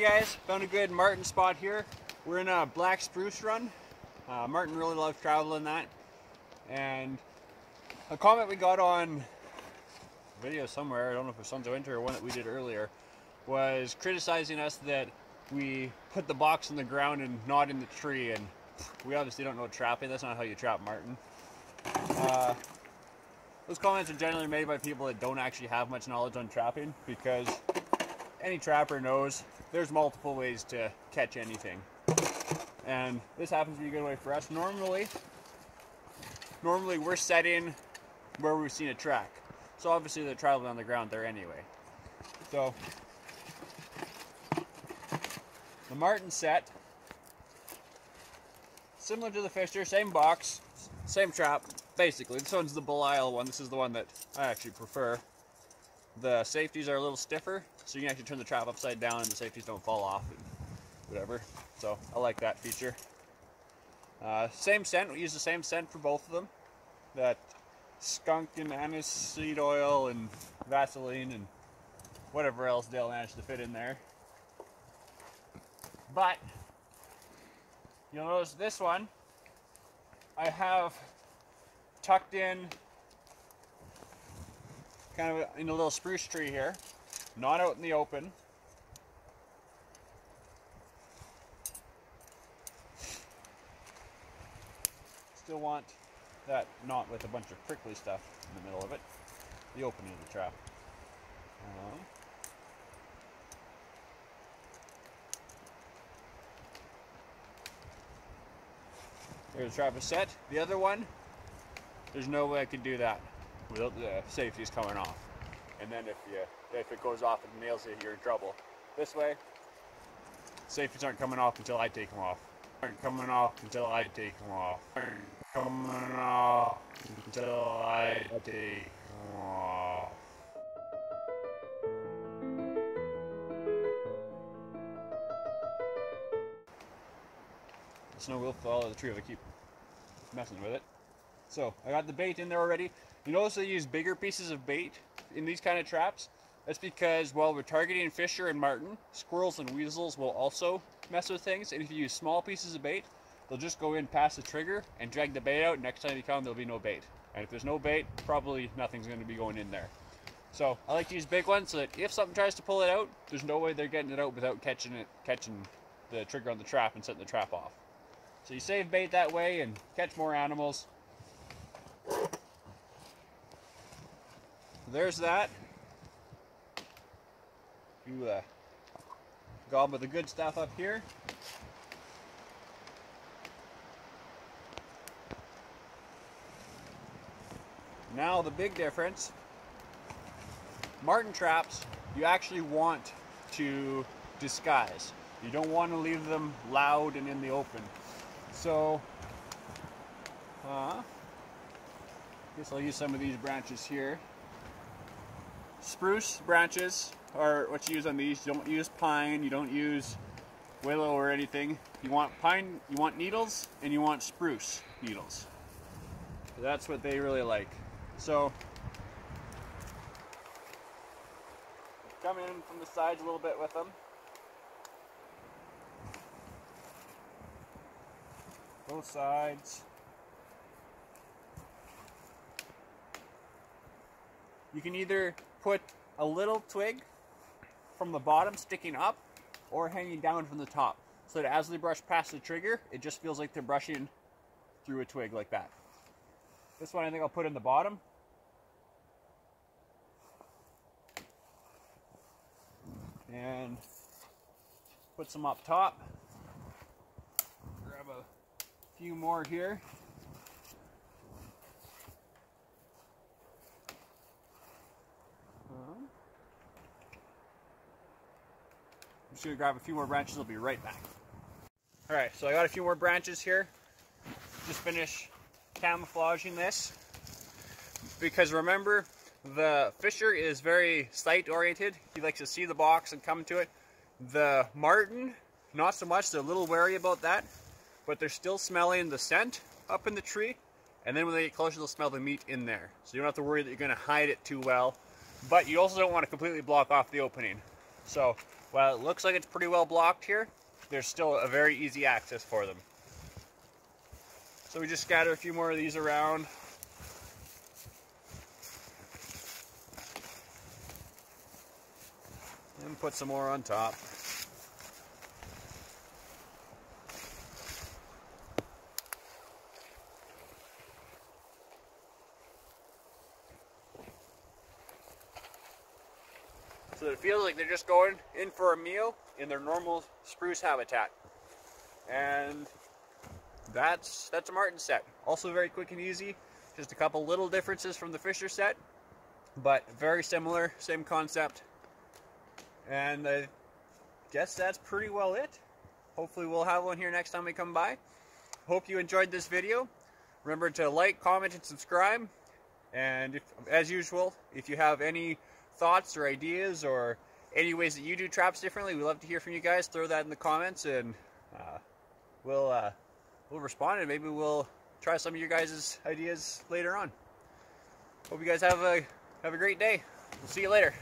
Hey guys, found a good Marten spot here. We're in a black spruce run. Marten really loves traveling that. And a comment we got on a video somewhere, I don't know if it was Sons of Winter or one that we did earlier, was criticizing us that we put the box in the ground and not in the tree. And we obviously don't know trapping. That's not how you trap Marten. Those comments are generally made by people that don't actually have much knowledge on trapping, because any trapper knows there's multiple ways to catch anything, and this happens to be a good way for us. Normally we're setting where we've seen a track, so obviously they're traveling on the ground there anyway. So the Marten set, similar to the Fisher, same box, same trap basically. This one's the Belisle one. This is the one that I actually prefer. The safeties are a little stiffer, so you can actually turn the trap upside down and the safeties don't fall off and whatever. So I like that feature. Same scent, we use the same scent for both of them. That skunk and aniseed oil and Vaseline and whatever else Dale managed to fit in there. But you'll notice this one, I have tucked in kind of in a little spruce tree here, not out in the open. Still want that knot with a bunch of prickly stuff in the middle of it, the opening of the trap. Here the trap is set. The other one, there's no way I could do that without the safeties coming off. And then if it goes off and nails it, you're in trouble. This way, safeties aren't coming off until I take them off. Aren't coming off until I take them off. Aren't coming off until I take them off. The snow will fall out of the tree if I keep messing with it. So I got the bait in there already. You notice they use bigger pieces of bait in these kind of traps. That's because while we're targeting Fisher and Marten, squirrels and weasels will also mess with things. And if you use small pieces of bait, they'll just go in past the trigger and drag the bait out. Next time you come, there'll be no bait. And if there's no bait, probably nothing's going to be going in there. So I like to use big ones so that if something tries to pull it out, there's no way they're getting it out without catching the trigger on the trap and setting the trap off. So you save bait that way and catch more animals. There's that. You gobble the good stuff up here. Now the big difference. Marten traps, you actually want to disguise. You don't want to leave them loud and in the open. So, I guess I'll use some of these branches here. Spruce branches are what you use on these. You don't use pine, you don't use willow or anything. You want pine, you want needles, and you want spruce needles. That's what they really like. So come in from the sides a little bit with them. Both sides. You can either put a little twig from the bottom sticking up or hanging down from the top, so that as they brush past the trigger, it just feels like they're brushing through a twig like that. This one I think I'll put in the bottom. And put some up top. Grab a few more here. I'm just going to grab a few more branches, I'll be right back. Alright, so I got a few more branches here. Just finish camouflaging this. Because remember, the Fisher is very sight oriented. He likes to see the box and come to it. The Marten, not so much, they're a little wary about that. But they're still smelling the scent up in the tree. And then when they get closer, they'll smell the meat in there. So you don't have to worry that you're going to hide it too well. But you also don't want to completely block off the opening. So while it looks like it's pretty well blocked here, there's still a very easy access for them. So we just scatter a few more of these around. And put some more on top. So that it feels like they're just going in for a meal in their normal spruce habitat. And that's a Marten set. Also very quick and easy. Just a couple little differences from the Fisher set, but very similar, same concept. And I guess that's pretty well it. Hopefully we'll have one here next time we come by. Hope you enjoyed this video. Remember to like, comment, and subscribe. And as usual, if you have any thoughts or ideas or any ways that you do traps differently, we love to hear from you guys. Throw that in the comments and we'll respond, and maybe we'll try some of your guys' ideas later on. Hope you guys have a great day. We'll see you later.